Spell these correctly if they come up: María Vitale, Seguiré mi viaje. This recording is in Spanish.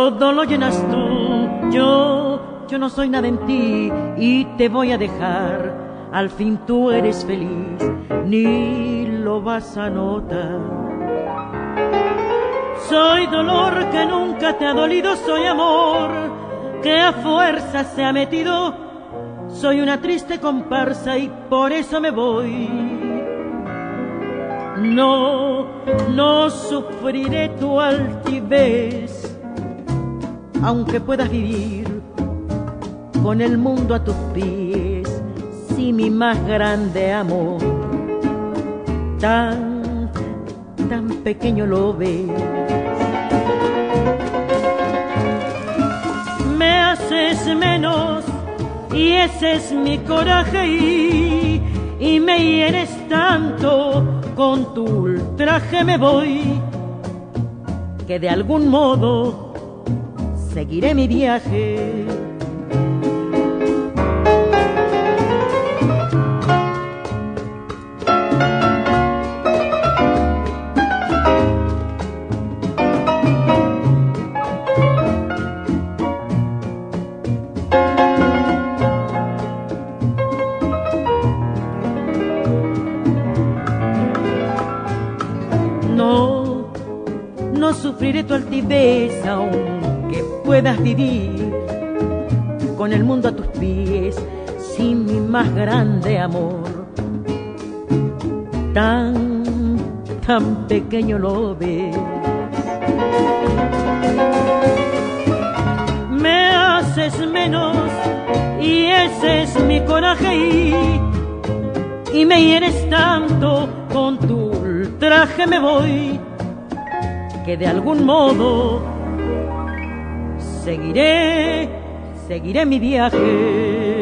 todo lo llenas tú. Yo no soy nada en ti y te voy a dejar. Al fin tú eres feliz, ni lo vas a notar. Soy dolor que nunca te ha dolido, soy amor que a fuerza se ha metido. Soy una triste comparsa y por eso me voy. No sufriré tu altivez, aunque puedas vivir con el mundo a tus pies. Si mi más grande amor tan pequeño lo ves, me haces menos y ese es mi coraje, y me hieres tanto con tu ultraje. Me voy, que de algún modo seguiré mi viaje. No sufriré tu altivez, aunque puedas vivir con el mundo a tus pies. Sin mi más grande amor, tan pequeño lo ves. Me haces menos y ese es mi coraje, y me hieres tanto con tu ultraje. Me voy, que de algún modo seguiré mi viaje.